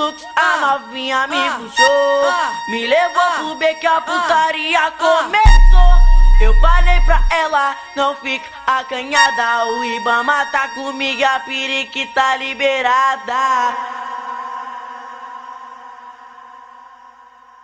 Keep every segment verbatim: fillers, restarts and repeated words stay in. fluxo, a novinha me puxou, me levou pro B que a putaria começou. Eu falei pra ela, não fica acanhada, o Ibama tá comigo, a pirique tá liberada.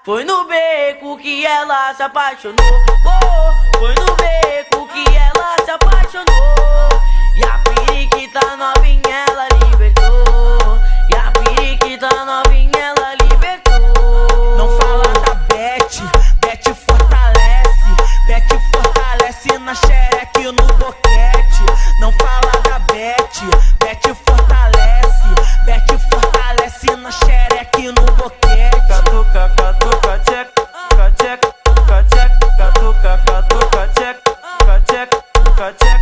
Foi no beco que ela se apaixonou, oh, foi no beco que ela se apaixonou. E a piriquita novinha ela libertou, e a piriquita novinha ela libertou. Não fala da Bete, Bete fortalece, Bete fortalece na xereca e no boquete. Não fala da Bete, Bete fortalece, Bete fortalece na xereca e no boquete. Catuca, catuca, tcheca, tcheca, tcheca, tcheca, catuca, catuca, tcheca, tcheca, tcheca, tcheca.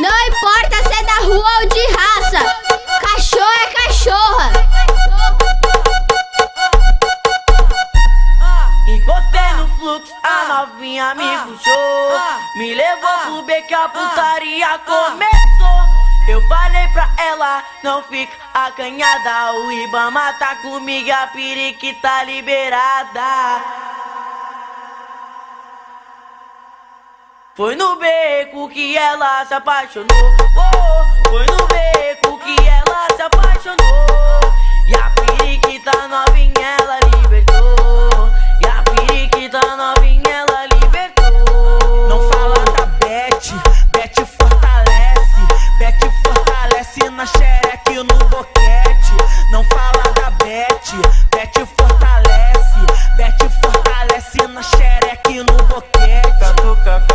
Não importa se é da rua ou de raça, cachorro é cachorra. Encostei no fluxo, a novinha me puxou, me levou pro B que a putaria começou. Eu falei pra ela, não fica acanhada, o Ibama tá comigo, a pirique tá liberada. Foi no beco que ela se apaixonou, oh, foi no beco que ela se apaixonou. E a piriquita novinha ela libertou, e a piriquita novinha ela libertou. Não fala da Bete, Bete fortalece, Bete fortalece na xereca e no boquete. Não fala da Bete, Bete fortalece, Bete fortalece na xereca e no boquete. Catuca,